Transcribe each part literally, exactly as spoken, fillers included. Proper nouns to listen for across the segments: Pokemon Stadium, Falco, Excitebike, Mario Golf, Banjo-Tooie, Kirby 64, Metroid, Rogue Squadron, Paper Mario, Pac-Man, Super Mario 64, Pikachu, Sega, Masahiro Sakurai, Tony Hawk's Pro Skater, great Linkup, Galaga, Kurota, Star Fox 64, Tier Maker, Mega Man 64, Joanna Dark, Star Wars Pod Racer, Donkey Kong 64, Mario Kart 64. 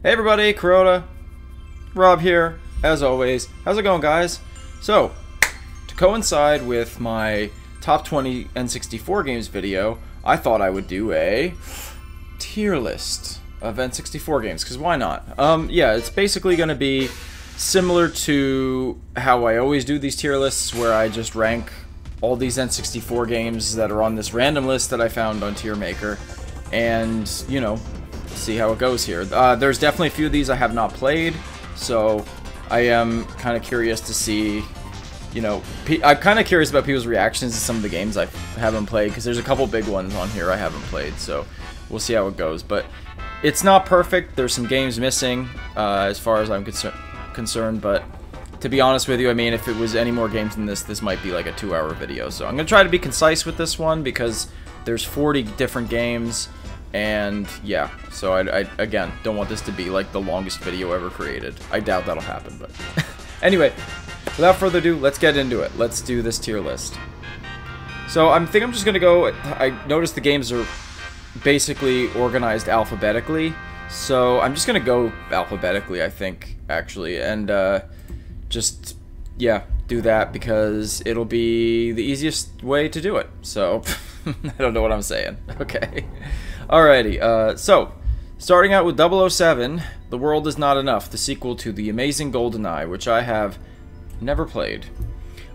Hey everybody, Kurota, Rob here, as always. How's it going, guys? So, to coincide with my top twenty N sixty-four games video, I thought I would do a tier list of N sixty-four games, because why not? Um, yeah, it's basically going to be similar to how I always do these tier lists, where I just rank all these N sixty-four games that are on this random list that I found on Tier Maker, and, you know, see how it goes here. Uh, there's definitely a few of these I have not played, so I am kind of curious to see, you know, pe I'm kind of curious about people's reactions to some of the games I haven't played, because there's a couple big ones on here I haven't played, so we'll see how it goes. But it's not perfect, there's some games missing, uh, as far as I'm concer concerned, but to be honest with you, I mean, if it was any more games than this, this might be like a two hour video. So I'm going to try to be concise with this one, because there's forty different games. And yeah, so I, I, again, don't want this to be like the longest video ever created. I doubt that'll happen, but anyway, without further ado, let's get into it. Let's do this tier list. So I think I'm just going to go, I noticed the games are basically organized alphabetically. So I'm just going to go alphabetically, I think, actually. And uh, just, yeah, do that because it'll be the easiest way to do it. So I don't know what I'm saying. Okay. Alrighty, uh, so, starting out with double oh seven, The World Is Not Enough, the sequel to The Amazing GoldenEye, which I have never played.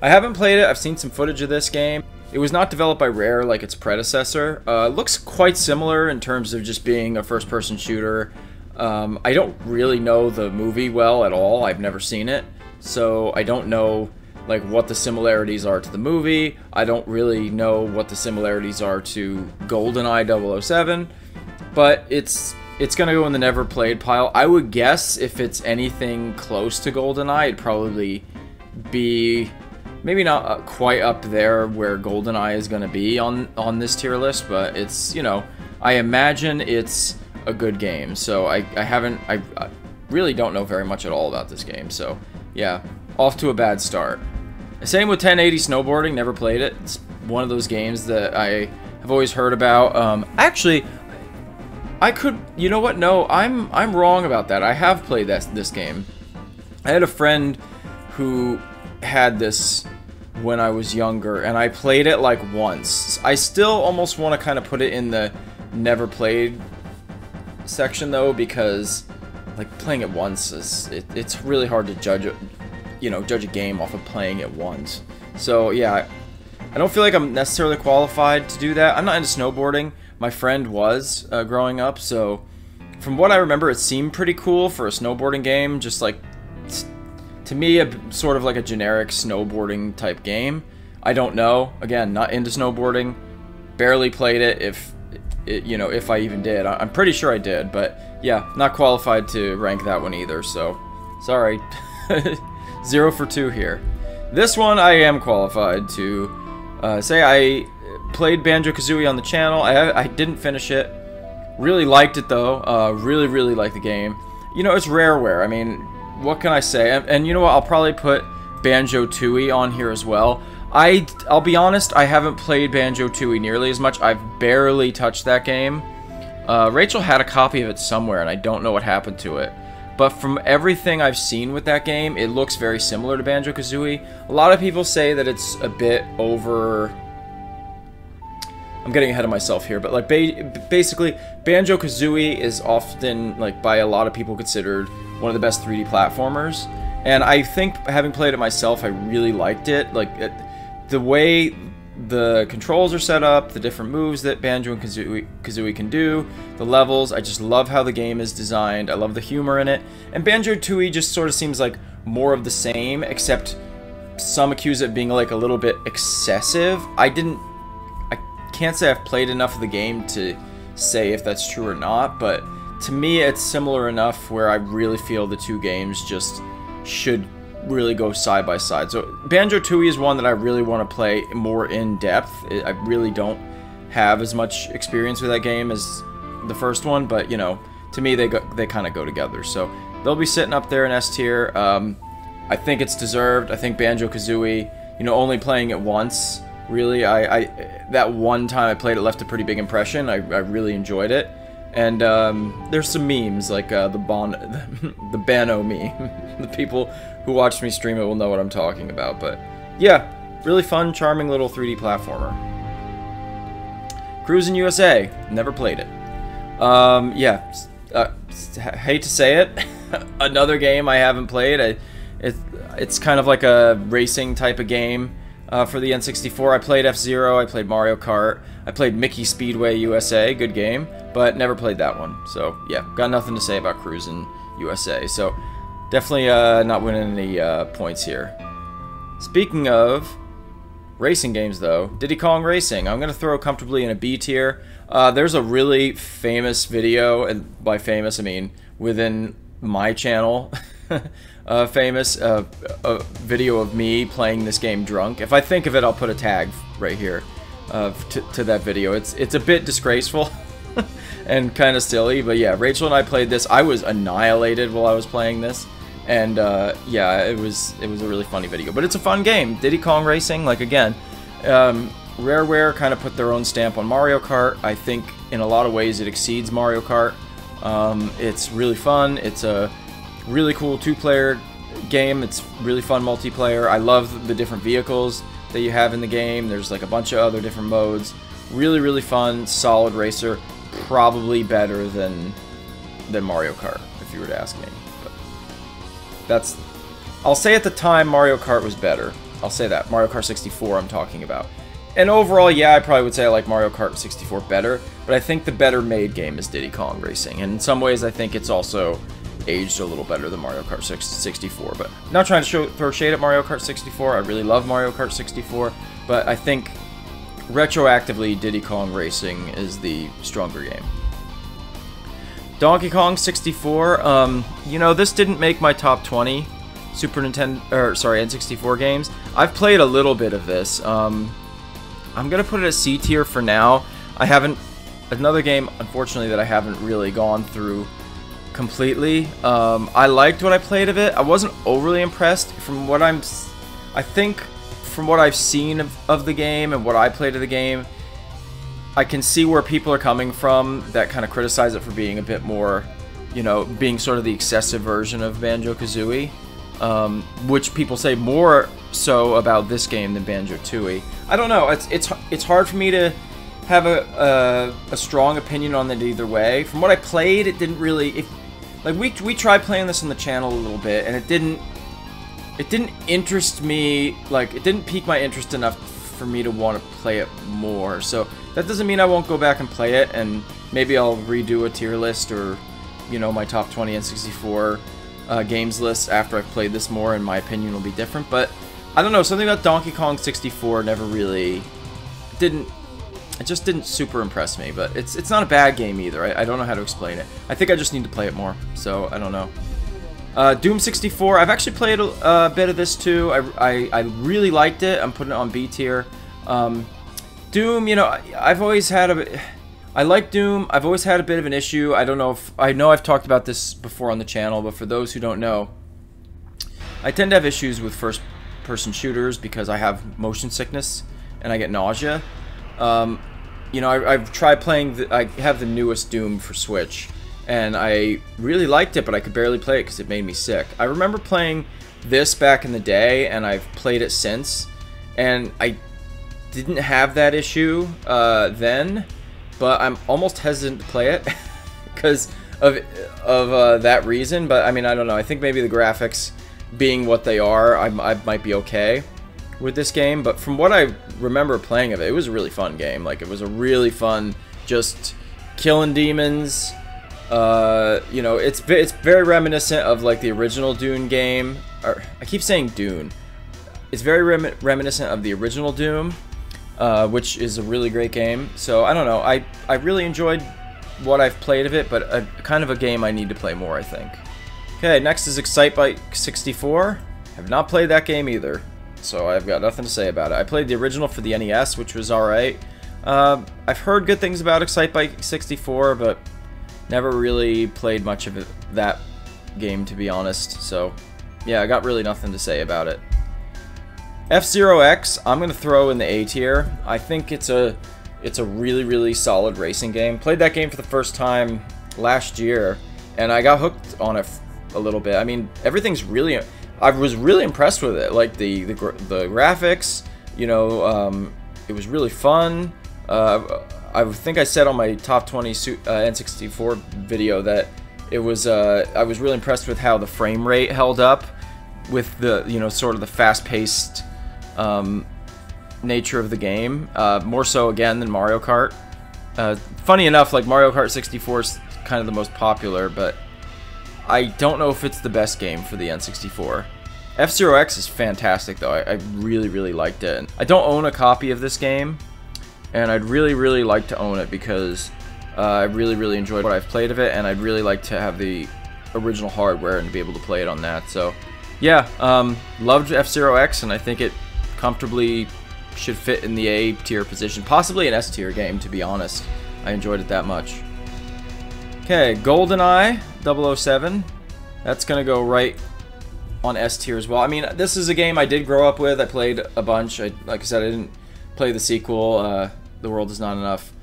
I haven't played it, I've seen some footage of this game. It was not developed by Rare like its predecessor. Uh, it looks quite similar in terms of just being a first-person shooter. Um, I don't really know the movie well at all, I've never seen it, so I don't know like what the similarities are to the movie. I don't really know what the similarities are to GoldenEye double oh seven, but it's it's gonna go in the never played pile. I would guess if it's anything close to GoldenEye, it'd probably be maybe not quite up there where GoldenEye is gonna be on on this tier list, but it's, you know, I imagine it's a good game. So I I haven't I, I really don't know very much at all about this game. So yeah, off to a bad start. Same with ten eighty Snowboarding, never played it. It's one of those games that I have always heard about. Um, actually, I could, you know what, no, I'm I'm wrong about that. I have played this, this game. I had a friend who had this when I was younger, and I played it like once. I still almost want to kind of put it in the never played section though, because like playing it once, is it, it's really hard to judge it. You know, judge a game off of playing it once. So yeah, I don't feel like I'm necessarily qualified to do that. I'm not into snowboarding. My friend was uh, growing up, so from what I remember, it seemed pretty cool for a snowboarding game. Just like, to me, a sort of like a generic snowboarding type game. I don't know. Again, not into snowboarding. Barely played it. If it, you know, if I even did, I'm pretty sure I did. But yeah, not qualified to rank that one either. So sorry. Zero for two here. This one I am qualified to uh, say. I played Banjo-Kazooie on the channel. I, I didn't finish it. Really liked it though. Uh, really, really liked the game. You know, it's Rareware. I mean, what can I say? And, and you know what? I'll probably put Banjo-Tooie on here as well. I, I'll be honest, I haven't played Banjo-Tooie nearly as much. I've barely touched that game. Uh, Rachel had a copy of it somewhere, and I don't know what happened to it. But from everything I've seen with that game, it looks very similar to Banjo-Kazooie. A lot of people say that it's a bit over... I'm getting ahead of myself here, but like ba basically, Banjo-Kazooie is often, like, by a lot of people considered one of the best three D platformers. And I think, having played it myself, I really liked it. Like, it, the way the controls are set up, the different moves that Banjo and Kazooie, Kazooie can do, the levels, I just love how the game is designed, I love the humor in it, and Banjo-Tooie just sort of seems like more of the same, except some accuse it being like a little bit excessive. I didn't, I can't say I've played enough of the game to say if that's true or not, but to me it's similar enough where I really feel the two games just should really go side by side. So Banjo-Tooie is one that I really want to play more in depth. I really don't have as much experience with that game as the first one, but you know, to me they go, they kind of go together. So they'll be sitting up there in S tier. Um, I think it's deserved. I think Banjo-Kazooie, you know, only playing it once, really, I, I that one time I played it left a pretty big impression. I, I really enjoyed it. And um, there's some memes, like uh, the bon, the Bano meme. The people who watch me stream it will know what I'm talking about. But yeah, really fun, charming little three D platformer. Cruisin' U S A, never played it. Um, yeah, uh, hate to say it, another game I haven't played. I, it, it's kind of like a racing type of game uh, for the N sixty-four. I played F-Zero, I played Mario Kart, I played Mickey Speedway U S A, good game, but never played that one. So yeah, got nothing to say about Cruisin' U S A. So definitely uh, not winning any uh, points here. Speaking of racing games, though, Diddy Kong Racing, I'm going to throw comfortably in a B tier. Uh, there's a really famous video, and by famous, I mean within my channel, a famous uh, a video of me playing this game drunk. If I think of it, I'll put a tag right here uh, to, to that video. It's, it's a bit disgraceful and kind of silly, but yeah, Rachel and I played this. I was annihilated while I was playing this. And uh, yeah, it was it was a really funny video, but it's a fun game. Diddy Kong Racing, like again, um, Rareware kind of put their own stamp on Mario Kart. I think in a lot of ways it exceeds Mario Kart. Um, it's really fun. It's a really cool two-player game. It's really fun multiplayer. I love the different vehicles that you have in the game. There's like a bunch of other different modes. Really, really fun, solid racer. Probably better than than Mario Kart, if you were to ask me. That's, I'll say at the time Mario Kart was better. I'll say that. Mario Kart sixty-four I'm talking about. And overall, yeah, I probably would say I like Mario Kart sixty-four better, but I think the better made game is Diddy Kong Racing. And in some ways I think it's also aged a little better than Mario Kart sixty-four. But I'm not trying to show, throw shade at Mario Kart sixty-four. I really love Mario Kart sixty-four, but I think retroactively Diddy Kong Racing is the stronger game. Donkey Kong sixty-four, um, you know, this didn't make my top twenty Super Nintendo, or sorry, N sixty-four games. I've played a little bit of this. Um, I'm gonna put it at C tier for now. I haven't, another game, unfortunately, that I haven't really gone through completely. Um, I liked what I played of it. I wasn't overly impressed from what I'm, I think from what I've seen of, of the game and what I played of the game. I can see where people are coming from that kind of criticize it for being a bit more, you know, being sort of the excessive version of Banjo-Kazooie, um, which people say more so about this game than Banjo-Tooie. I don't know. It's it's it's hard for me to have a, a a strong opinion on it either way. From what I played, it didn't really. If, like we we tried playing this on the channel a little bit, and it didn't it didn't interest me. Like it didn't pique my interest enough for me to want to play it more. So. That doesn't mean I won't go back and play it, and maybe I'll redo a tier list or, you know, my top twenty N sixty-four uh, games list after I've played this more, and my opinion will be different. But I don't know, something about Donkey Kong sixty-four never really didn't. It just didn't super impress me. But it's it's not a bad game either. I, I don't know how to explain it. I think I just need to play it more. So I don't know. Uh, Doom sixty-four. I've actually played a, a bit of this too. I, I I really liked it. I'm putting it on B tier. Um, Doom, you know, I've always had a... I like Doom. I've always had a bit of an issue. I don't know if... I know I've talked about this before on the channel, but for those who don't know, I tend to have issues with first-person shooters because I have motion sickness and I get nausea. Um, you know, I, I've tried playing... The, I have the newest Doom for Switch, and I really liked it, but I could barely play it because it made me sick. I remember playing this back in the day, and I've played it since, and I... didn't have that issue uh, then, but I'm almost hesitant to play it because of of uh, that reason. But I mean, I don't know. I think maybe the graphics being what they are, I, I might be okay with this game. But from what I remember playing of it, it was a really fun game. Like it was a really fun, just killing demons. Uh, you know, it's it's very reminiscent of like the original Dune game. Or I keep saying Dune. It's very rem reminiscent of the original Doom. Uh, which is a really great game. So I don't know, I, I really enjoyed what I've played of it, but a kind of a game I need to play more, I think. Okay, next is Excitebike sixty-four. Have not played that game either, so I've got nothing to say about it. I played the original for the N E S, which was alright. Uh, I've heard good things about Excitebike sixty-four, but never really played much of it, that game, to be honest. So yeah, I got really nothing to say about it. F-Zero X, I'm going to throw in the A tier. I think it's a It's a really, really solid racing game. Played that game for the first time last year, and I got hooked on it a little bit. I mean, everything's really... I was really impressed with it. Like, the, the, the graphics, you know, um, it was really fun. Uh, I think I said on my Top twenty uh, N sixty-four video that it was... Uh, I was really impressed with how the frame rate held up with the, you know, sort of the fast-paced... Um, nature of the game, uh, more so again than Mario Kart. Uh, funny enough, like, Mario Kart sixty-four is kind of the most popular, but I don't know if it's the best game for the N sixty-four. F-Zero X is fantastic though. I, I really, really liked it. I don't own a copy of this game, and I'd really, really like to own it because uh, I really, really enjoyed what I've played of it, and I'd really like to have the original hardware and be able to play it on that. So yeah, um, loved F-Zero X, and I think it comfortably should fit in the A tier position, possibly an S tier game, to be honest. I enjoyed it that much. Okay, GoldenEye double oh seven, that's gonna go right on S tier as well. I mean, this is a game I did grow up with. I played a bunch. I, like I said, I didn't play the sequel. uh, The World Is Not Enough,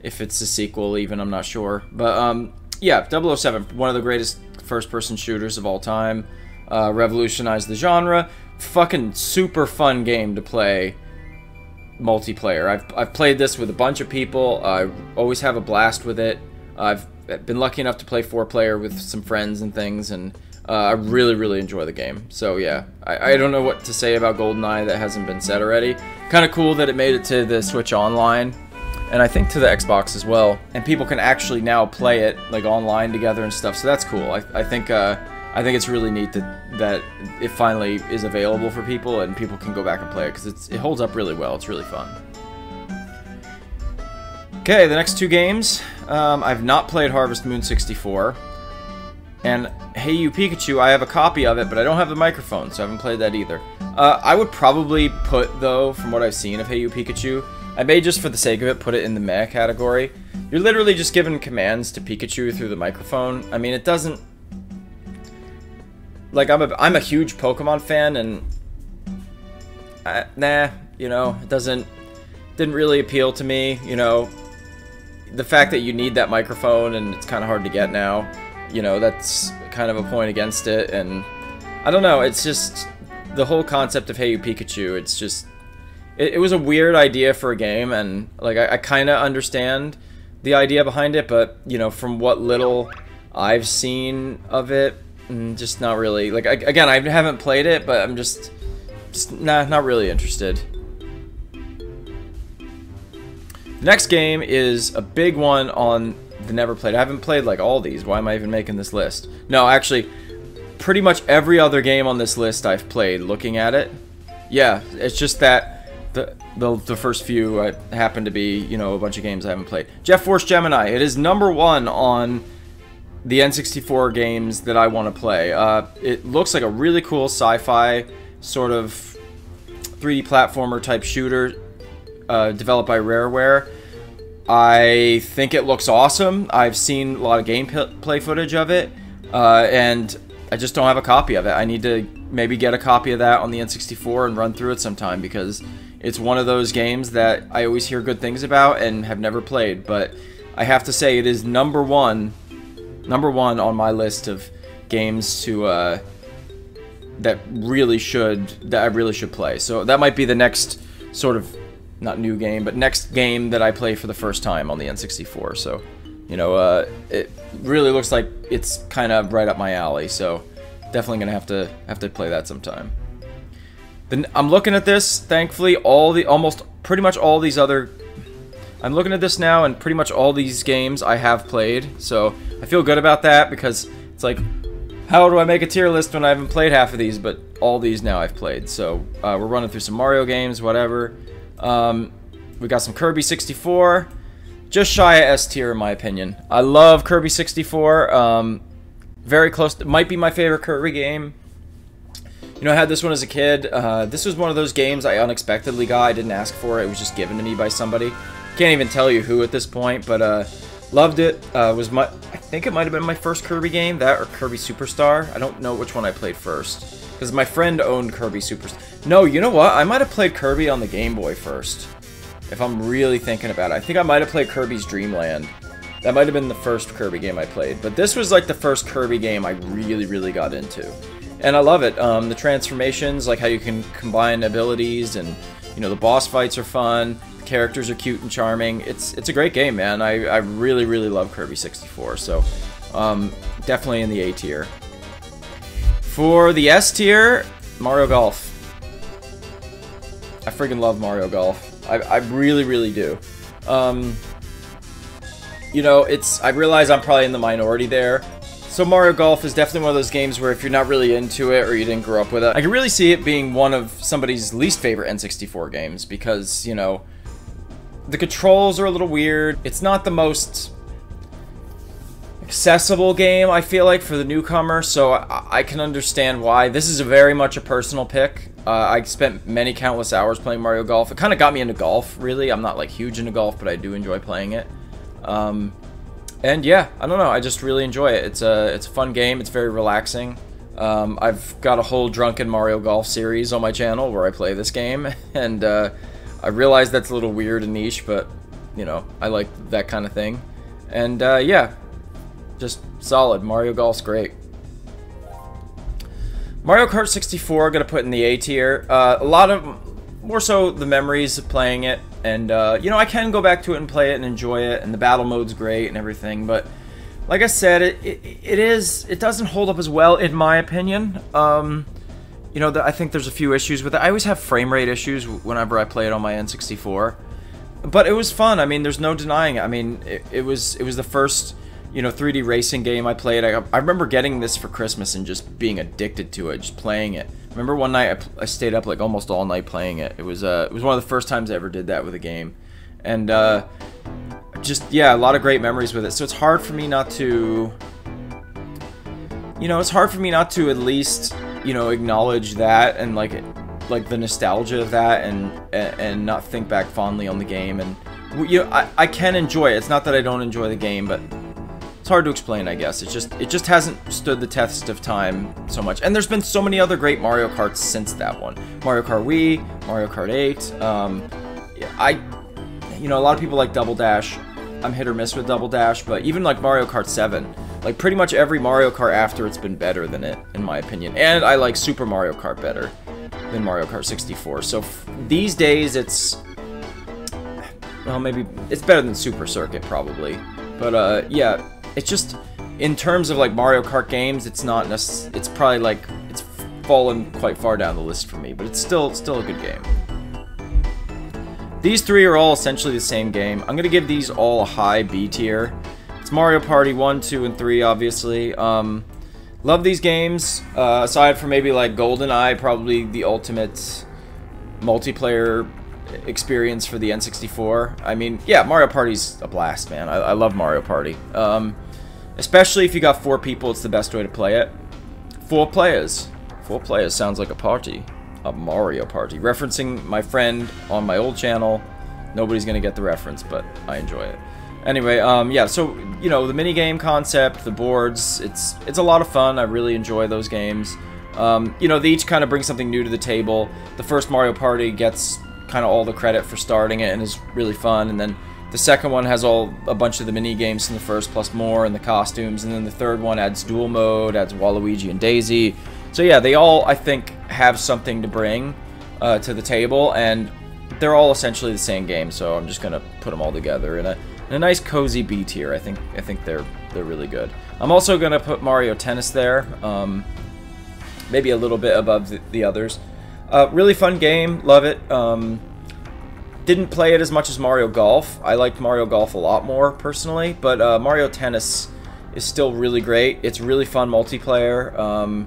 if it's a sequel even, I'm not sure, but um, yeah, double oh seven, one of the greatest first person shooters of all time, uh, revolutionized the genre. Fucking super fun game to play multiplayer. I've, I've played this with a bunch of people. I always have a blast with it. I've been lucky enough to play four player with some friends and things, and uh, I really, really enjoy the game. So yeah, I, I don't know what to say about GoldenEye that hasn't been said already. Kind of cool that it made it to the Switch Online, and I think to the Xbox as well, and people can actually now play it like online together and stuff, so that's cool. I, I think uh, I think it's really neat that, that it finally is available for people and people can go back and play it, because it holds up really well. It's really fun. Okay, the next two games. Um, I've not played Harvest Moon sixty-four. And Hey You Pikachu, I have a copy of it, but I don't have the microphone, so I haven't played that either. Uh, I would probably put, though, from what I've seen of Hey You Pikachu, I may just for the sake of it put it in the meh category. You're literally just giving commands to Pikachu through the microphone. I mean, it doesn't... Like, I'm a, I'm a huge Pokemon fan, and, I, nah, you know, it doesn't, didn't really appeal to me, you know. The fact that you need that microphone, and it's kind of hard to get now, you know, that's kind of a point against it, and I don't know, it's just, the whole concept of Hey You Pikachu, it's just, it, it was a weird idea for a game, and, like, I, I kind of understand the idea behind it, but, you know, from what little I've seen of it, just not really. Like, I, again, I haven't played it, but I'm just, just nah, not really interested. The next game is a big one on the never played. I haven't played, like, all these. Why am I even making this list? No, actually, pretty much every other game on this list I've played, looking at it. Yeah, it's just that the, the, the first few uh, happen to be, you know, a bunch of games I haven't played. Jet Force Gemini. It is number one on... the N sixty-four games that I want to play. Uh, it looks like a really cool sci-fi sort of three D platformer type shooter, uh, developed by Rareware. I think it looks awesome. I've seen a lot of gameplay footage of it, uh, and I just don't have a copy of it. I need to maybe get a copy of that on the N sixty-four and run through it sometime, because it's one of those games that I always hear good things about and have never played, but I have to say it is number one Number one on my list of games to uh, that really should that I really should play. So that might be the next sort of not new game, but next game that I play for the first time on the N sixty-four. So, you know, uh, it really looks like it's kind of right up my alley. So definitely gonna have to have to play that sometime. Then I'm looking at this. Thankfully, all the almost pretty much all these other. I'm looking at this now, and pretty much all these games I have played, so I feel good about that, because it's like, how do I make a tier list when I haven't played half of these, but all these now I've played. So uh, we're running through some Mario games, whatever. Um, we got some Kirby sixty-four, just shy of S tier in my opinion. I love Kirby sixty-four, um, very close, to, might be my favorite Kirby game. You know, I had this one as a kid. Uh, this was one of those games I unexpectedly got. I didn't ask for it, it was just given to me by somebody. Can't even tell you who at this point, but uh, loved it. Uh, was my I think it might have been my first Kirby game, that or Kirby Superstar. I don't know which one I played first, because my friend owned Kirby Superstar. No, you know what? I might have played Kirby on the Game Boy first. if I'm really thinking about it. I think I might have played Kirby's Dream Land. That might have been the first Kirby game I played, but this was like the first Kirby game I really, really got into. And I love it. Um, the transformations, like how you can combine abilities, and you know, the boss fights are fun, the characters are cute and charming. It's it's a great game, man. I, I really, really love Kirby sixty-four, so um, definitely in the A tier. For the S tier, Mario Golf. I freaking love Mario Golf. I, I really, really do. Um, you know, it's I realize I'm probably in the minority there. So Mario Golf is definitely one of those games where if you're not really into it or you didn't grow up with it, I can really see it being one of somebody's least favorite N sixty-four games because, you know, the controls are a little weird. It's not the most accessible game, I feel like, for the newcomer, so I, I can understand why. This is a very much a personal pick. Uh, I spent many countless hours playing Mario Golf. It kind of got me into golf, really. I'm not, like, huge into golf, but I do enjoy playing it. Um... And yeah, I don't know, I just really enjoy it. It's a, it's a fun game, it's very relaxing. Um, I've got a whole Drunken Mario Golf series on my channel where I play this game, and uh, I realize that's a little weird and niche, but, you know, I like that kind of thing. And uh, yeah, just solid. Mario Golf's great. Mario Kart sixty-four, gonna put in the A tier. Uh, a lot of, more so the memories of playing it. And, uh, you know, I can go back to it and play it and enjoy it, and the battle mode's great and everything, but like I said, it, it, it is, it doesn't hold up as well, in my opinion. Um, you know, the, I think there's a few issues with it. I always have frame rate issues whenever I play it on my N sixty-four, but it was fun. I mean, there's no denying it. I mean, it, it was it was the first, you know, three D racing game I played. I, I remember getting this for Christmas and just being addicted to it, just playing it. Remember one night I, I stayed up like almost all night playing it. It was uh, it was one of the first times I ever did that with a game, and uh, just yeah, a lot of great memories with it. So it's hard for me not to, you know, it's hard for me not to at least, you know, acknowledge that and like like the nostalgia of that, and and not think back fondly on the game. And you know, I I can enjoy it. It's not that I don't enjoy the game, but it's hard to explain, I guess. It's just, it just hasn't stood the test of time so much. And there's been so many other great Mario Karts since that one. Mario Kart Wii, Mario Kart eight. Um, I, you know, a lot of people like Double Dash. I'm hit or miss with Double Dash, but even like Mario Kart seven. Like pretty much every Mario Kart after it's been better than it, in my opinion. And I like Super Mario Kart better than Mario Kart sixty-four. So f these days it's, well, maybe it's better than Super Circuit probably. But uh, yeah. It's just, in terms of like Mario Kart games, it's not necessarily, it's probably like, it's fallen quite far down the list for me, but it's still, still a good game. These three are all essentially the same game. I'm going to give these all a high B tier. It's Mario Party one, two, and three, obviously. Um, love these games, uh, aside from maybe like GoldenEye, probably the ultimate multiplayer experience for the N sixty-four. I mean, yeah, Mario Party's a blast, man. I, I love Mario Party. Um, especially if you got four people, it's the best way to play it. Four players. Four players sounds like a party. A Mario Party. Referencing my friend on my old channel. Nobody's gonna get the reference, but I enjoy it. Anyway, um, yeah, so, you know, the minigame concept, the boards, it's, it's a lot of fun. I really enjoy those games. Um, you know, they each kind of bring something new to the table. The first Mario Party gets kind of all the credit for starting it and is really fun, and then the second one has all a bunch of the mini games from the first plus more and the costumes, and then the third one adds dual mode, adds Waluigi and Daisy. So yeah, they all, I think, have something to bring uh, to the table, and they're all essentially the same game, so I'm just gonna put them all together in a, in a nice cozy B tier. I think I think they're they're really good. I'm also gonna put Mario Tennis there, um, maybe a little bit above the, the others. Uh, really fun game, love it. Um, didn't play it as much as Mario Golf. I liked Mario Golf a lot more, personally, but uh, Mario Tennis is still really great. It's really fun multiplayer. Um,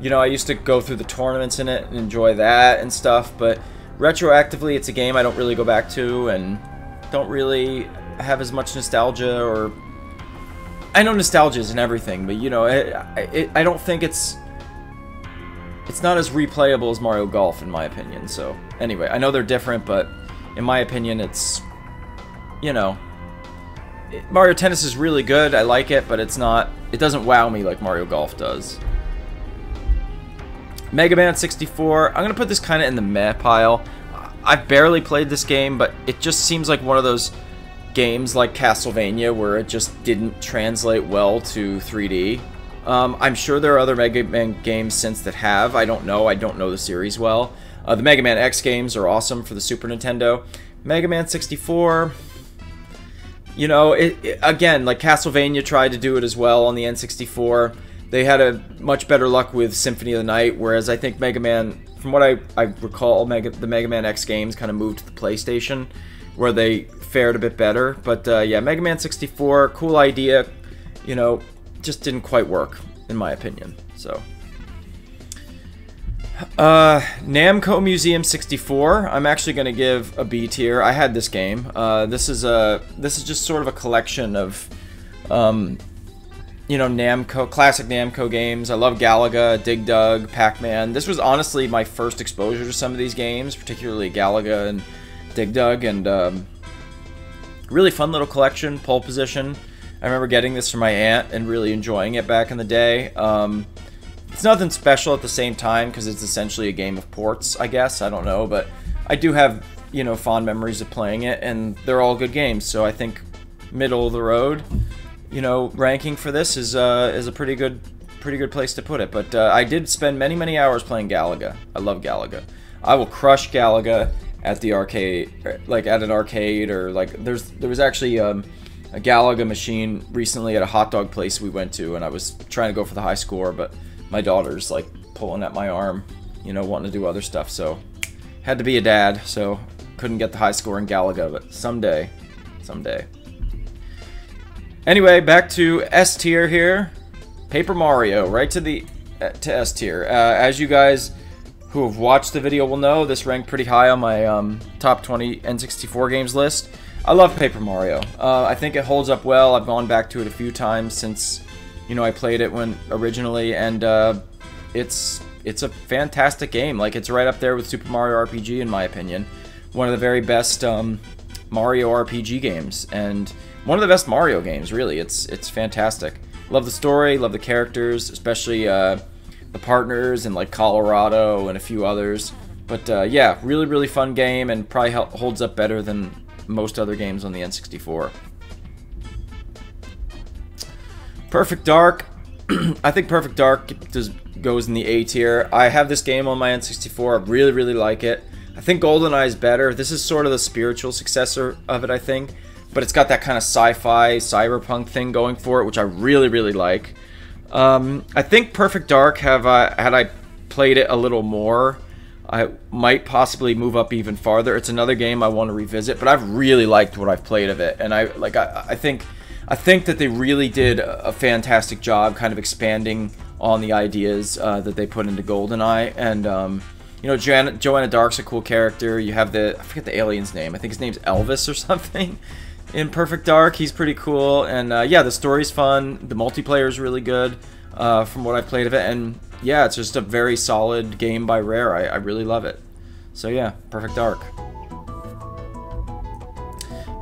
you know, I used to go through the tournaments in it and enjoy that and stuff, but retroactively it's a game I don't really go back to and don't really have as much nostalgia or... I know nostalgia isn't everything, but you know, it, it, I don't think it's... It's not as replayable as Mario Golf, in my opinion, so... Anyway, I know they're different, but in my opinion, it's... You know... It, Mario Tennis is really good, I like it, but it's not... It doesn't wow me like Mario Golf does. Mega Man sixty-four, I'm gonna put this kinda in the meh pile. I've barely played this game, but it just seems like one of those games like Castlevania where it just didn't translate well to three D. Um, I'm sure there are other Mega Man games since that have. I don't know. I don't know the series well. Uh, the Mega Man X games are awesome for the Super Nintendo. Mega Man sixty-four, you know, it, it, again, like Castlevania tried to do it as well on the N sixty-four. They had a much better luck with Symphony of the Night, whereas I think Mega Man, from what I, I recall, Mega, the Mega Man X games kind of moved to the PlayStation, where they fared a bit better. But uh, yeah, Mega Man sixty-four, cool idea, you know, just didn't quite work, in my opinion. So, uh, Namco Museum sixty-four. I'm actually going to give a B tier. I had this game. Uh, this is a this is just sort of a collection of, um, you know, Namco classic Namco games. I love Galaga, Dig Dug, Pac-Man. This was honestly my first exposure to some of these games, particularly Galaga and Dig Dug, and um, really fun little collection. Pole Position. I remember getting this from my aunt and really enjoying it back in the day. Um, it's nothing special at the same time because it's essentially a game of ports, I guess. I don't know, but I do have, you know, fond memories of playing it, and they're all good games. So I think middle of the road, you know, ranking for this is uh, is a pretty good, pretty good place to put it. But uh, I did spend many, many hours playing Galaga. I love Galaga. I will crush Galaga at the arcade, like at an arcade, or like there's there was actually um, a Galaga machine recently at a hot dog place we went to, and I was trying to go for the high score, but my daughter's like pulling at my arm, you know, wanting to do other stuff. So had to be a dad, so couldn't get the high score in Galaga, but someday, someday. Anyway, back to S tier here. Paper Mario, right to the to S tier. Uh, as you guys who have watched the video will know, this ranked pretty high on my um, top twenty N sixty-four games list. I love Paper Mario. Uh, I think it holds up well. I've gone back to it a few times since, you know, I played it when originally, and uh, it's it's a fantastic game. Like, it's right up there with Super Mario R P G, in my opinion. One of the very best um, Mario R P G games, and one of the best Mario games, really. It's it's fantastic. Love the story, love the characters, especially uh, the partners in like Colorado and a few others. But uh, yeah, really, really fun game, and probably holds up better than most other games on the N sixty-four. Perfect Dark. I think Perfect Dark does, goes in the A tier. I have this game on my N sixty-four. I really, really like it. I think GoldenEye is better. This is sort of the spiritual successor of it, I think. But it's got that kind of sci-fi, cyberpunk thing going for it, which I really, really like. Um, I think Perfect Dark, have I, had I played it a little more, I might possibly move up even farther. It's another game I want to revisit, but I've really liked what I've played of it, and I like. I, I think, I think that they really did a fantastic job, kind of expanding on the ideas uh, that they put into GoldenEye. And um, you know, Joanna, Joanna Dark's a cool character. You have the I forget the alien's name. I think his name's Elvis or something. In Perfect Dark, he's pretty cool, and uh, yeah, the story's fun. The multiplayer is really good, uh, from what I've played of it, and yeah, it's just a very solid game by Rare. I, I really love it. So yeah, Perfect Dark.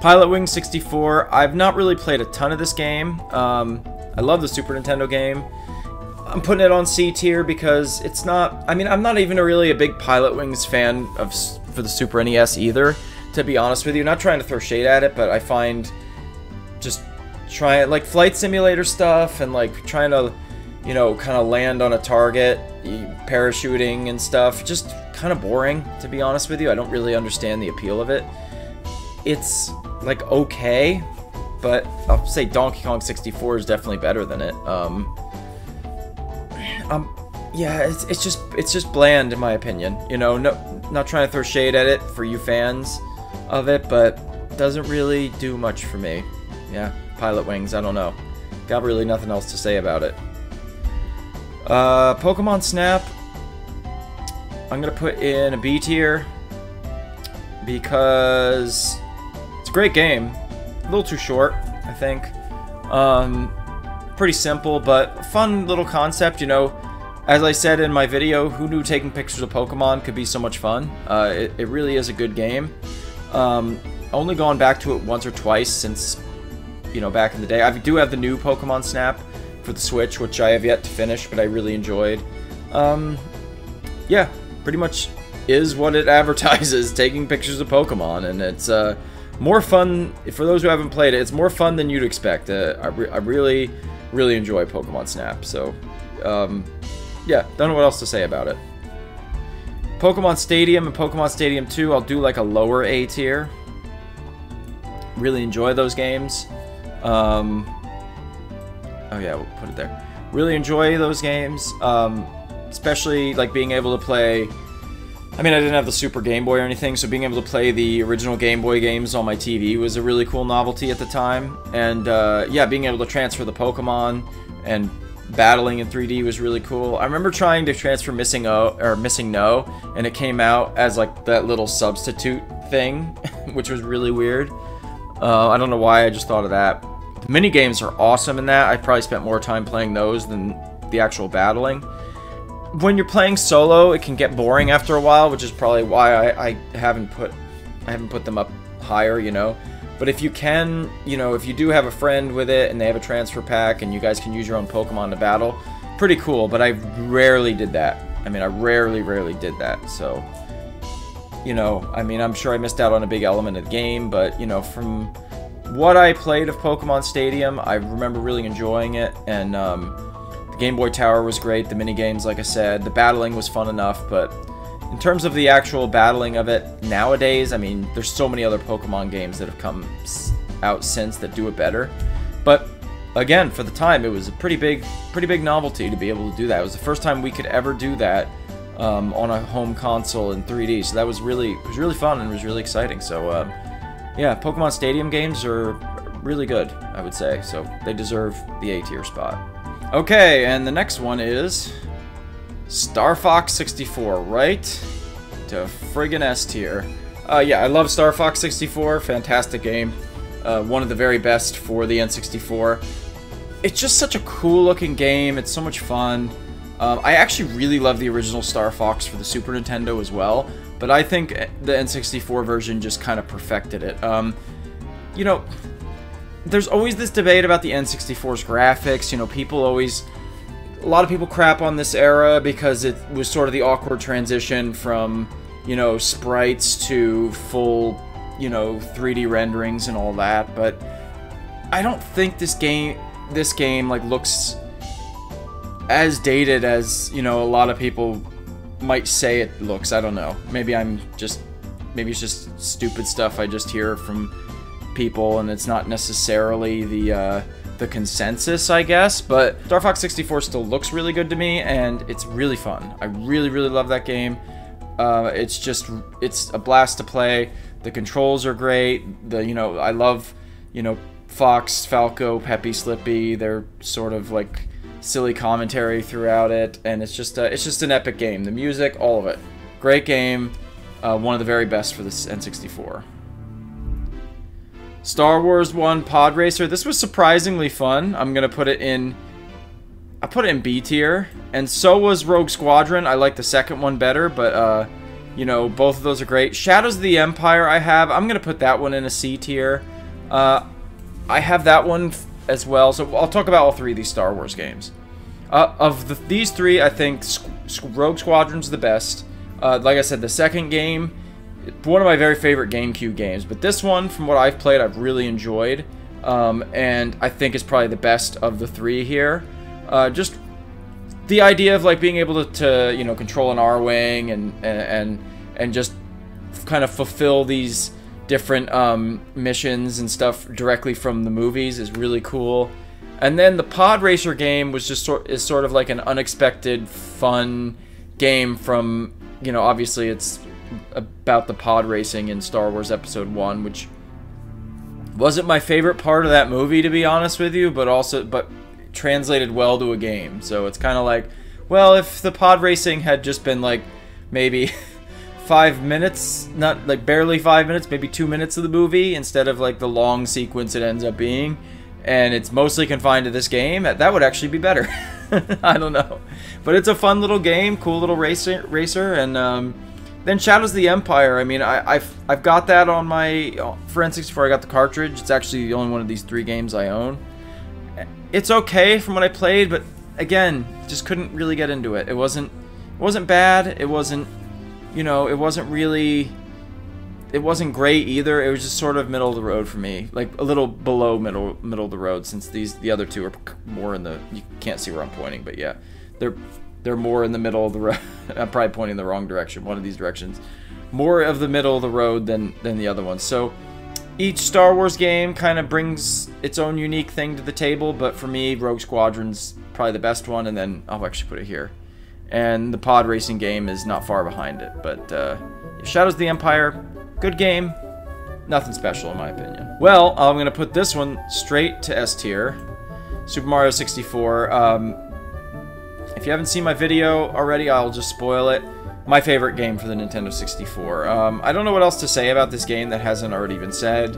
Pilot Wing sixty-four. I've not really played a ton of this game. Um, I love the Super Nintendo game. I'm putting it on C tier because it's not... I mean, I'm not even really a big Pilot Wings fan of for the Super N E S either, to be honest with you. Not trying to throw shade at it, but I find just trying... Like, flight simulator stuff and, like, trying to... you know, kind of land on a target, parachuting and stuff. Just kind of boring, to be honest with you. I don't really understand the appeal of it. It's, like, okay, but I'll say Donkey Kong sixty-four is definitely better than it. Um, um, yeah, it's, it's just it's just bland, in my opinion. You know, no, not trying to throw shade at it for you fans of it, but doesn't really do much for me. Yeah, Pilot Wings, I don't know. Got really nothing else to say about it. Uh, Pokemon Snap, I'm going to put in a B tier because it's a great game. A little too short, I think. Um, pretty simple, but fun little concept, you know. As I said in my video, who knew taking pictures of Pokemon could be so much fun? Uh, it, it really is a good game. Um, only gone back to it once or twice since, you know, back in the day. I do have the new Pokemon Snap for the Switch, which I have yet to finish, but I really enjoyed. Um, yeah, pretty much is what it advertises, taking pictures of Pokemon, and it's uh, more fun, for those who haven't played it, it's more fun than you'd expect. Uh, I, re I really, really enjoy Pokemon Snap, so um, yeah, don't know what else to say about it. Pokemon Stadium and Pokemon Stadium two, I'll do like a lower A tier. Really enjoy those games. Um, oh yeah, we'll put it there. Really enjoy those games, um, especially like being able to play... I mean, I didn't have the Super Game Boy or anything, so being able to play the original Game Boy games on my T V was a really cool novelty at the time. And, uh, yeah, being able to transfer the Pokemon and battling in three D was really cool. I remember trying to transfer Missing O, or Missing No, and it came out as, like, that little substitute thing, which was really weird. Uh, I don't know why, I just thought of that. The minigames are awesome in that. I probably spent more time playing those than the actual battling. When you're playing solo, it can get boring after a while, which is probably why I, I haven't put I haven't put them up higher, you know. But if you can, you know, if you do have a friend with it and they have a transfer pack and you guys can use your own Pokemon to battle, pretty cool. But I rarely did that. I mean, I rarely, rarely did that. So, you know, I mean, I'm sure I missed out on a big element of the game, but you know, from what I played of Pokemon Stadium, I remember really enjoying it, and um, the Game Boy Tower was great, the minigames, like I said, the battling was fun enough, but in terms of the actual battling of it nowadays, I mean, there's so many other Pokemon games that have come out since that do it better. But again, for the time, it was a pretty big, pretty big novelty to be able to do that. It was the first time we could ever do that um, on a home console in three D, so that was really, it was really fun and was really exciting. So uh, yeah, Pokemon Stadium games are really good, I would say, so they deserve the A tier spot. Okay, and the next one is Star Fox sixty-four, right? To friggin' S tier. Uh, yeah, I love Star Fox sixty-four, fantastic game. Uh, one of the very best for the N sixty-four. It's just such a cool looking game, it's so much fun. Um, I actually really love the original Star Fox for the Super Nintendo as well, but I think the N sixty-four version just kind of perfected it. Um, you know, there's always this debate about the N sixty-four's graphics, you know, people always... A lot of people crap on this era because it was sort of the awkward transition from, you know, sprites to full, you know, three D renderings and all that, but I don't think this game, this game, like, looks as dated as, you know, a lot of people might say it looks. I don't know. Maybe I'm just... Maybe it's just stupid stuff I just hear from... people, and it's not necessarily the uh, the consensus, I guess, but Star Fox sixty-four still looks really good to me, and it's really fun. I really, really love that game. Uh, it's just, it's a blast to play. The controls are great. The, you know, I love, you know, Fox, Falco, Peppy, Slippy. They're sort of like silly commentary throughout it, and it's just, uh, it's just an epic game. The music, all of it. Great game. Uh, one of the very best for this N sixty-four. Star Wars one Pod Racer. This was surprisingly fun. I'm gonna put it in... I put it in B tier. And so was Rogue Squadron. I like the second one better, but, uh... you know, both of those are great. Shadows of the Empire I have. I'm gonna put that one in a C tier. Uh, I have that one as well. So I'll talk about all three of these Star Wars games. Uh, of the, these three, I think Rogue Squadron's the best. Uh, like I said, the second game... one of my very favorite GameCube games, but this one, from what I've played, I've really enjoyed, um, and I think it's probably the best of the three here. Uh, just the idea of like being able to, to you know, control an R-wing and and and just kind of fulfill these different um, missions and stuff directly from the movies is really cool. And then the Pod Racer game was just sort is sort of like an unexpected fun game from, you know, obviously it's about the pod racing in Star Wars Episode one, which wasn't my favorite part of that movie, to be honest with you, but also but translated well to a game. So it's kind of like, well, if the pod racing had just been like maybe five minutes, not like barely five minutes, maybe two minutes of the movie instead of like the long sequence it ends up being, and it's mostly confined to this game, that would actually be better. I don't know. But it's a fun little game, cool little racer, racer and um, then Shadows of the Empire, I mean, I, I've, I've got that on my... For N sixty-four, I got the cartridge. It's actually the only one of these three games I own. It's okay from what I played, but again, just couldn't really get into it. It wasn't it wasn't bad. It wasn't you know, it wasn't really, it wasn't great either. It was just sort of middle of the road for me, like a little below middle middle of the road, since these the other two are more in the, you can't see where I'm pointing, but yeah, they're they're more in the middle of the road. I'm probably pointing the wrong direction, one of these directions, more of the middle of the road than than the other one. So each Star Wars game kind of brings its own unique thing to the table, but for me, Rogue Squadron's probably the best one, and then I'll actually put it here. And the pod racing game is not far behind it, but uh, Shadows of the Empire, good game, nothing special in my opinion. Well, I'm going to put this one straight to S tier, Super Mario sixty-four. Um, if you haven't seen my video already, I'll just spoil it. My favorite game for the Nintendo sixty-four. Um, I don't know what else to say about this game that hasn't already been said.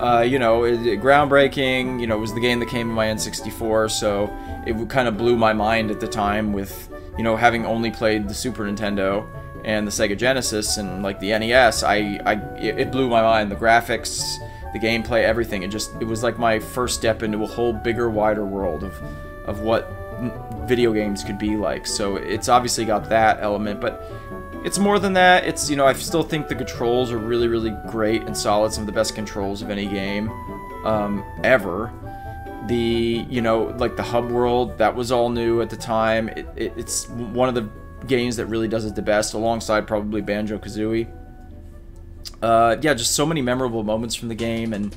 Uh, you know, it, it, groundbreaking, you know, it was the game that came to my N sixty-four, so it kind of blew my mind at the time with, you know, having only played the Super Nintendo and the Sega Genesis and, like, the N E S, I, I, it blew my mind. The graphics, the gameplay, everything. It just, it was like my first step into a whole bigger, wider world of, of what video games could be like. So it's obviously got that element, but it's more than that. It's, you know, I still think the controls are really, really great and solid. Some of the best controls of any game um, ever. The, you know, like the hub world, that was all new at the time. It, it, it's one of the games that really does it the best, alongside probably Banjo-Kazooie. Uh, yeah, just so many memorable moments from the game, and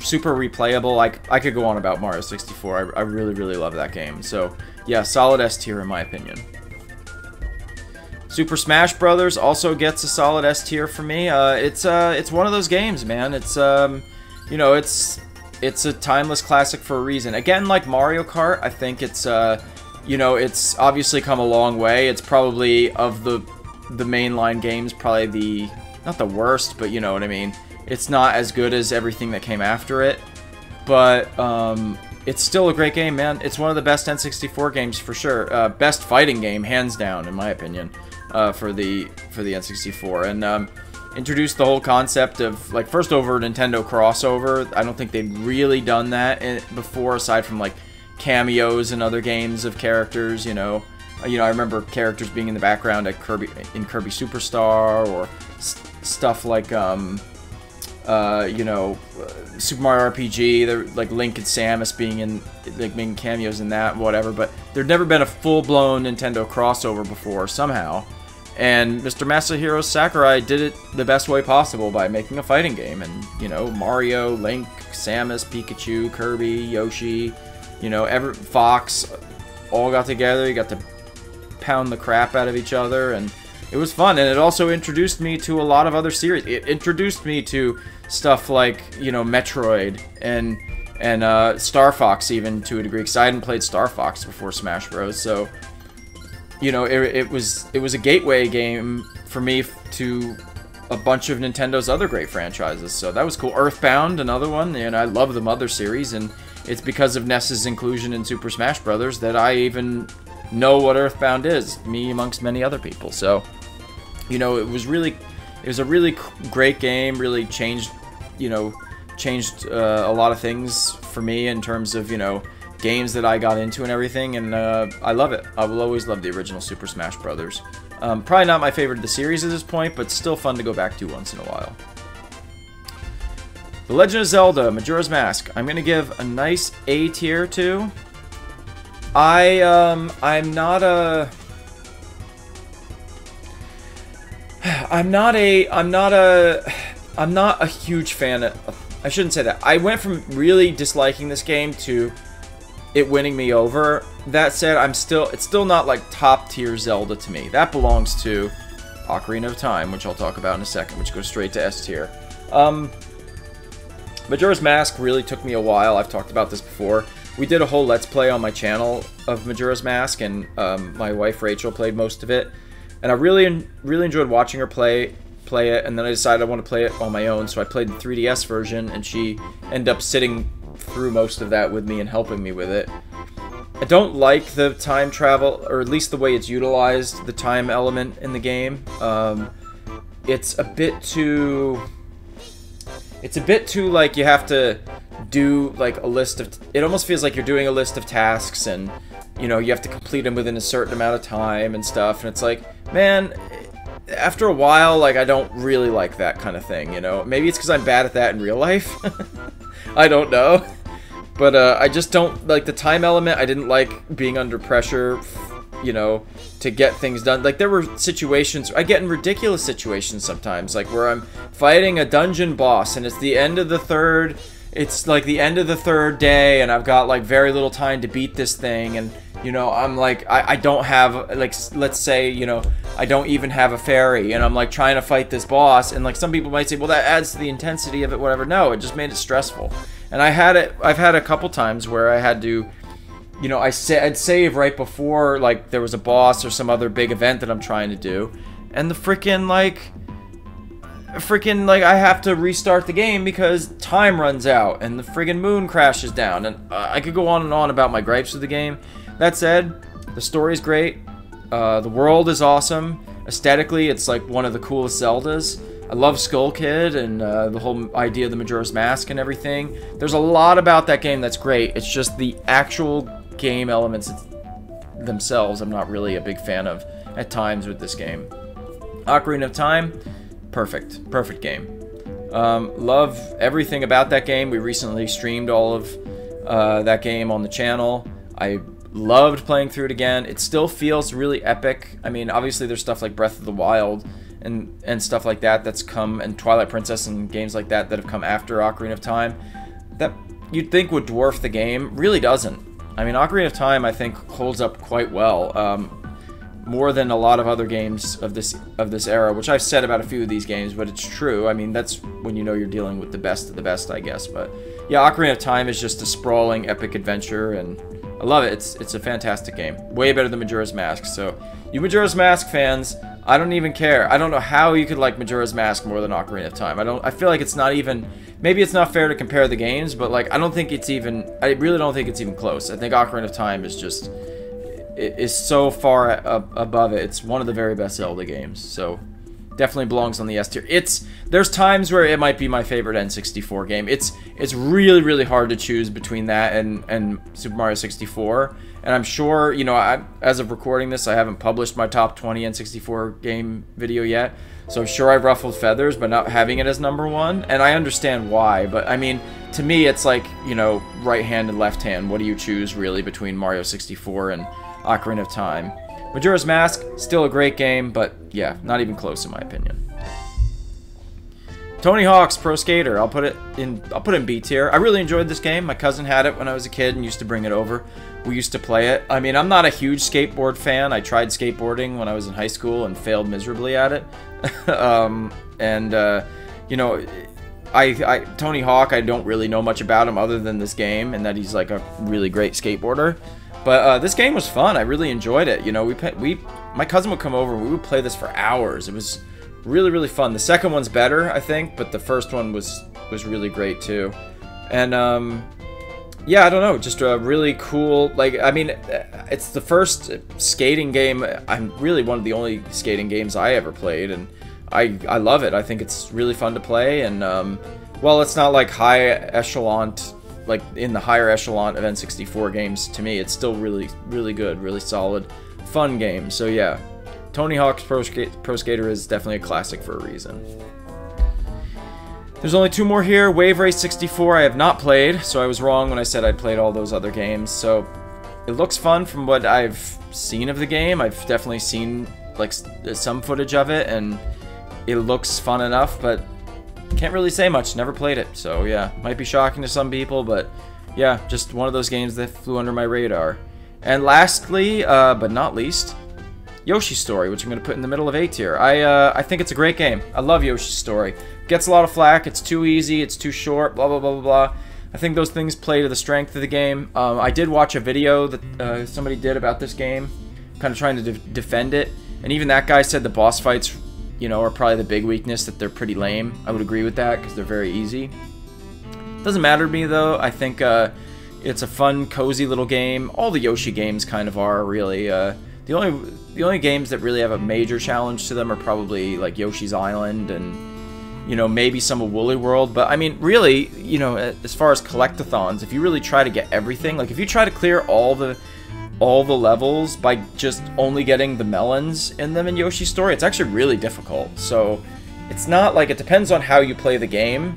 super replayable. Like, I could go on about Mario sixty-four. I, I really, really love that game. So yeah, solid S tier in my opinion. Super Smash Bros. Also gets a solid S tier for me. Uh, it's uh, it's one of those games, man. It's um, you know, it's it's a timeless classic for a reason. Again, like Mario Kart, I think it's uh, you know, it's obviously come a long way. It's probably of the the mainline games, probably the not the worst, but you know what I mean. It's not as good as everything that came after it, but um, it's still a great game, man. It's one of the best N sixty-four games for sure. Uh, best fighting game, hands down, in my opinion, uh, for the for the N sixty-four. And um, introduced the whole concept of, like, first over Nintendo crossover. I don't think they'd really done that in, before, aside from like cameos in other games of characters. You know, you know, I remember characters being in the background at Kirby in Kirby Superstar, or st stuff like. Um, Uh, you know, uh, Super Mario R P G, they're, like Link and Samus being in, like making cameos in that, whatever, but there'd never been a full-blown Nintendo crossover before, somehow, and Mister Masahiro Sakurai did it the best way possible by making a fighting game, and, you know, Mario, Link, Samus, Pikachu, Kirby, Yoshi, you know, every, Fox, all got together, you got to pound the crap out of each other, and it was fun, and it also introduced me to a lot of other series. It introduced me to stuff like, you know, Metroid and and uh, Star Fox, even, to a degree, because I hadn't played Star Fox before Smash Bros. So, you know, it, it was it was a gateway game for me to a bunch of Nintendo's other great franchises. So that was cool. Earthbound, another one, and I love the Mother series, and it's because of Ness's inclusion in Super Smash Bros. That I even know what Earthbound is, me amongst many other people. So, you know, it was really, it was a really great game, really changed, you know, changed uh, a lot of things for me in terms of, you know, games that I got into and everything, and uh, I love it. I will always love the original Super Smash Bros. Um, probably not my favorite of the series at this point, but still fun to go back to once in a while. The Legend of Zelda, Majora's Mask. I'm going to give a nice A tier to. I, um, I'm not a... I'm not a, I'm not a, I'm not a huge fan of, I shouldn't say that. I went from really disliking this game to it winning me over. That said, I'm still, it's still not like top tier Zelda to me. That belongs to Ocarina of Time, which I'll talk about in a second, which goes straight to S tier. Um, Majora's Mask really took me a while. I've talked about this before. We did a whole Let's Play on my channel of Majora's Mask, and um, my wife Rachel played most of it. And I really, really enjoyed watching her play play it, and then I decided I want to play it on my own, so I played the three D S version, and she ended up sitting through most of that with me and helping me with it. I don't like the time travel, or at least the way it's utilized, the time element in the game. Um, it's a bit too... It's a bit too, like, you have to do, like, a list of... It almost feels like you're doing a list of tasks, and, you know, you have to complete them within a certain amount of time and stuff, and it's like... Man, after a while, like, I don't really like that kind of thing, you know? Maybe it's because I'm bad at that in real life. I don't know. But, uh, I just don't, like, the time element, I didn't like being under pressure, you know, to get things done. Like, there were situations, I get in ridiculous situations sometimes, like, where I'm fighting a dungeon boss, and it's the end of the third, it's, like, the end of the third day, and I've got, like, very little time to beat this thing, and... You know, I'm like, I, I don't have, like, let's say, you know, I don't even have a fairy, and I'm, like, trying to fight this boss, and, like, some people might say, well, that adds to the intensity of it, whatever. No, it just made it stressful. And I had it, I've had a couple times where I had to, you know, I sa- I'd save right before, like, there was a boss or some other big event that I'm trying to do, and the freaking, like, freaking, like, I have to restart the game because time runs out, and the friggin' moon crashes down, and uh, I could go on and on about my gripes with the game. That said, the story's great, uh, the world is awesome, aesthetically it's like one of the coolest Zeldas. I love Skull Kid and uh, the whole idea of the Majora's Mask and everything. There's a lot about that game that's great, it's just the actual game elements themselves I'm not really a big fan of at times with this game. Ocarina of Time, perfect, perfect game. Um, love everything about that game. We recently streamed all of uh, that game on the channel. I loved playing through it again. It still feels really epic. I mean, obviously there's stuff like Breath of the Wild and and stuff like that that's come, and Twilight Princess and games like that that have come after Ocarina of Time that you'd think would dwarf the game. Really doesn't. I mean, Ocarina of Time I think holds up quite well, um, more than a lot of other games of this of this era, which I've said about a few of these games, but it's true. I mean, that's when you know you're dealing with the best of the best, I guess. But yeah, Ocarina of Time is just a sprawling epic adventure, and I love it. It's it's a fantastic game. Way better than Majora's Mask. So, you Majora's Mask fans, I don't even care. I don't know how you could like Majora's Mask more than Ocarina of Time. I don't. I feel like it's not even. Maybe it's not fair to compare the games, but like I don't think it's even. I really don't think it's even close. I think Ocarina of Time is just it is so far above it. It's one of the very best Zelda games. So, definitely belongs on the S tier. It's there's times where it might be my favorite N sixty-four game. It's it's really really hard to choose between that and and Super Mario sixty-four. And I'm sure, you know, I as of recording this, I haven't published my top twenty N sixty-four game video yet. So I'm sure I've ruffled feathers by not having it as number one. And I understand why, but I mean, to me it's like, you know, right hand and left hand. What do you choose really between Mario sixty-four and Ocarina of Time? Majora's Mask, still a great game, but yeah, not even close in my opinion. Tony Hawk's Pro Skater, I'll put it in I'll put it in B tier. I really enjoyed this game. My cousin had it when I was a kid and used to bring it over. We used to play it. I mean, I'm not a huge skateboard fan. I tried skateboarding when I was in high school and failed miserably at it. um, and uh, you know, I, I Tony Hawk, I don't really know much about him other than this game and that he's like a really great skateboarder. But uh, this game was fun. I really enjoyed it. You know, we we my cousin would come over and we would play this for hours. It was really really fun. The second one's better, I think, but the first one was was really great too. And um, yeah, I don't know, just a really cool. Like, I mean, it's the first skating game. I'm really one of the only skating games I ever played, and I I love it. I think it's really fun to play. And um, well, it's not like high echelon. Like in the higher echelon of N sixty-four games, to me, it's still really, really good, really solid, fun game. So yeah, Tony Hawk's Pro, Sk- Pro Skater is definitely a classic for a reason. There's only two more here. Wave Race sixty-four I have not played, so I was wrong when I said I played all those other games. So it looks fun from what I've seen of the game. I've definitely seen like some footage of it, and it looks fun enough, but can't really say much, never played it, so yeah, might be shocking to some people, but yeah, just one of those games that flew under my radar. And lastly, uh, but not least, Yoshi's Story, which I'm going to put in the middle of A tier. I uh, I think it's a great game. I love Yoshi's Story. Gets a lot of flack, it's too easy, it's too short, blah blah blah blah blah. I think those things play to the strength of the game. Um, I did watch a video that uh, somebody did about this game, kind of trying to de- defend it, and even that guy said the boss fights, you know, are probably the big weakness, that they're pretty lame. I would agree with that, because they're very easy. Doesn't matter to me, though. I think uh, it's a fun, cozy little game. All the Yoshi games kind of are, really. Uh, the only the only games that really have a major challenge to them are probably, like, Yoshi's Island and, you know, maybe some of Woolly World. But, I mean, really, you know, as far as collectathons, if you really try to get everything, like, if you try to clear all the all the levels by just only getting the melons in them in Yoshi's Story, it's actually really difficult. So it's not like, it depends on how you play the game.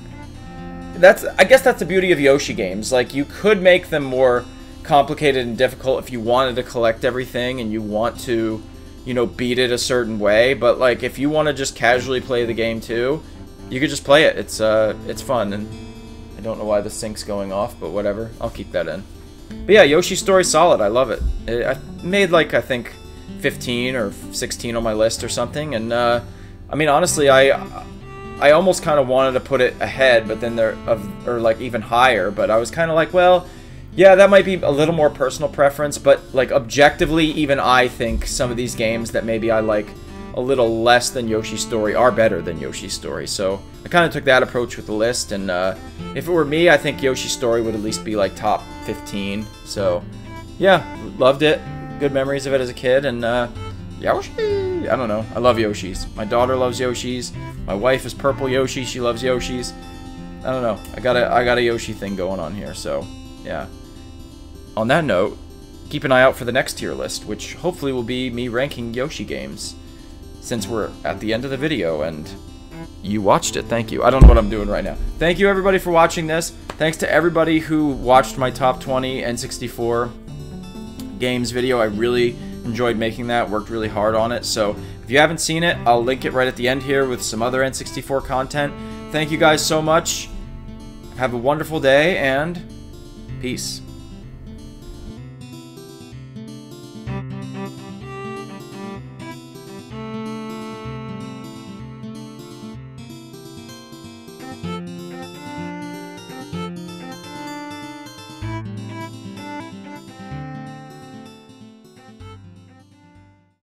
That's, I guess that's the beauty of Yoshi games. Like, you could make them more complicated and difficult if you wanted to collect everything and you want to, you know, beat it a certain way. But like, if you want to just casually play the game too, you could just play it. It's uh, it's fun. And I don't know why the sink's going off, but whatever. I'll keep that in. But yeah, Yoshi's Story, solid. I love it. it. I made like, I think, fifteen or sixteen on my list or something. And uh, I mean, honestly, I I almost kind of wanted to put it ahead, but then there, of, or like even higher. But I was kind of like, well, yeah, that might be a little more personal preference. But like, objectively, even I think some of these games that maybe I like a little less than Yoshi's Story are better than Yoshi's Story. So I kind of took that approach with the list, and uh, if it were me, I think Yoshi's Story would at least be like top fifteen. So yeah, loved it. Good memories of it as a kid, and uh, Yoshi, I don't know. I love Yoshi's. My daughter loves Yoshi's. My wife is purple Yoshi. She loves Yoshi's. I don't know. I got a, I got a Yoshi thing going on here. So yeah. On that note, keep an eye out for the next tier list, which hopefully will be me ranking Yoshi games, since we're at the end of the video and you watched it. Thank you. I don't know what I'm doing right now. Thank you everybody for watching this. Thanks to everybody who watched my top twenty N sixty-four games video. I really enjoyed making that, worked really hard on it. So if you haven't seen it, I'll link it right at the end here with some other N sixty-four content. Thank you guys so much. Have a wonderful day and peace.